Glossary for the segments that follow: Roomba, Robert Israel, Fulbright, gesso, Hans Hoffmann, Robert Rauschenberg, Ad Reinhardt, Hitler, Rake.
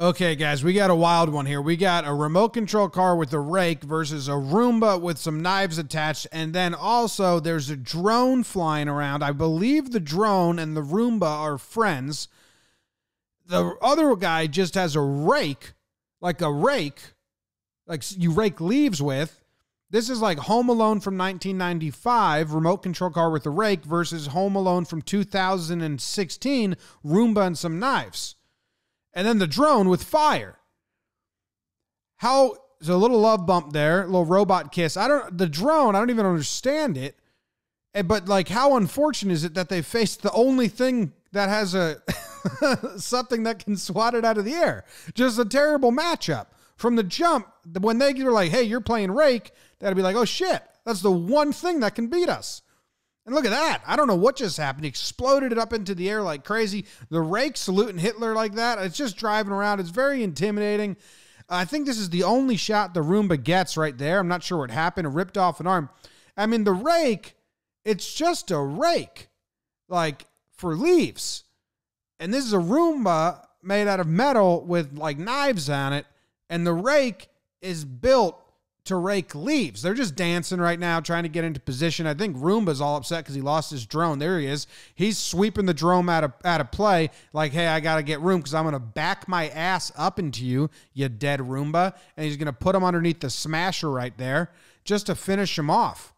Okay, guys, we got a wild one here. We got a remote control car with a rake versus a Roomba with some knives attached. And then also there's a drone flying around. I believe the drone and the Roomba are friends. The other guy just has a rake, like you rake leaves with. This is like Home Alone from 1995, remote control car with a rake versus Home Alone from 2016, Roomba and some knives. And then the drone with fire. How, there's a little love bump there, a little robot kiss. The drone, I don't even understand it. But like, how unfortunate is it that they faced the only thing that has a, something that can swat it out of the air? Just a terrible matchup. From the jump, when they were like, hey, you're playing Rake, that'd be like, oh shit, that's the one thing that can beat us. And look at that. I don't know what just happened. He exploded it up into the air like crazy. The Rake saluting Hitler like that. It's just driving around. It's very intimidating. I think this is the only shot the Roomba gets right there. I'm not sure what happened. It ripped off an arm. I mean, the rake, it's just a rake, like for leaves. And this is a Roomba made out of metal with like knives on it. And the rake is built to rake leaves. They're just dancing right now, trying to get into position. I think Roomba's all upset because he lost his drone. There he is. He's sweeping the drone out of play. Like, hey, I got to get room because I'm going to back my ass up into you, you dead Roomba. And he's going to put him underneath the smasher right there just to finish him off.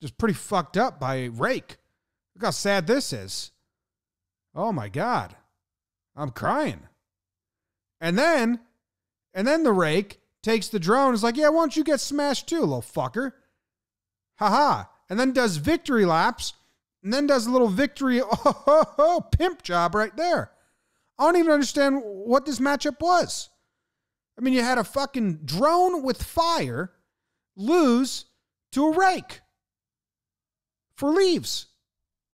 Just pretty fucked up by Rake. Look how sad this is. Oh, my God. I'm crying. And then the rake takes the drone. Is like, yeah, why don't you get smashed too, little fucker? Haha. And then does victory laps. And then does a little victory pimp job right there. I don't even understand what this matchup was. I mean, you had a fucking drone with fire lose to a rake for leaves.